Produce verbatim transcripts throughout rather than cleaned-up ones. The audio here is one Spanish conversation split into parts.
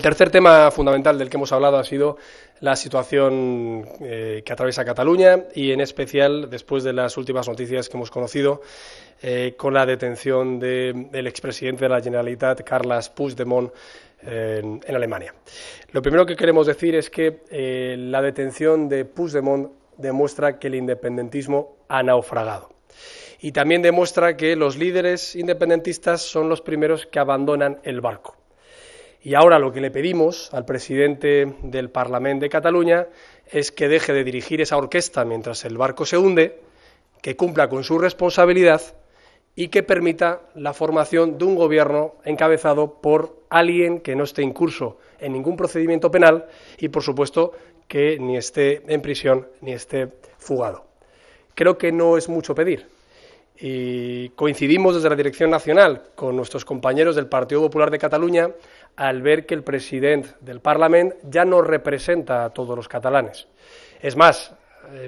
El tercer tema fundamental del que hemos hablado ha sido la situación eh, que atraviesa Cataluña y, en especial, después de las últimas noticias que hemos conocido eh, con la detención del del expresidente de la Generalitat, Carles Puigdemont, eh, en, en Alemania. Lo primero que queremos decir es que eh, la detención de Puigdemont demuestra que el independentismo ha naufragado. Y también demuestra que los líderes independentistas son los primeros que abandonan el barco. Y ahora lo que le pedimos al presidente del Parlament de Cataluña es que deje de dirigir esa orquesta mientras el barco se hunde, que cumpla con su responsabilidad y que permita la formación de un gobierno encabezado por alguien que no esté incurso en ningún procedimiento penal y, por supuesto, que ni esté en prisión ni esté fugado. Creo que no es mucho pedir. Y coincidimos desde la Dirección Nacional con nuestros compañeros del Partido Popular de Cataluña al ver que el presidente del Parlament ya no representa a todos los catalanes. Es más,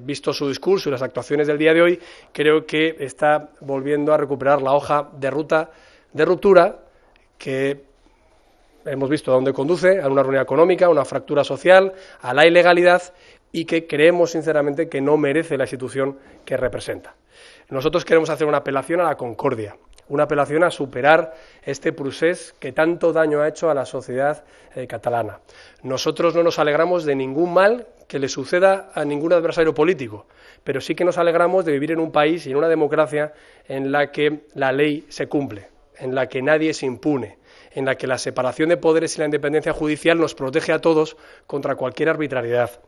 visto su discurso y las actuaciones del día de hoy, creo que está volviendo a recuperar la hoja de ruta de ruptura que hemos visto a dónde conduce, a una ruina económica, a una fractura social, a la ilegalidad y que creemos sinceramente que no merece la institución que representa. Nosotros queremos hacer una apelación a la concordia, una apelación a superar este procés que tanto daño ha hecho a la sociedad eh, catalana. Nosotros no nos alegramos de ningún mal que le suceda a ningún adversario político, pero sí que nos alegramos de vivir en un país y en una democracia en la que la ley se cumple, en la que nadie se impune, en la que la separación de poderes y la independencia judicial nos protege a todos contra cualquier arbitrariedad.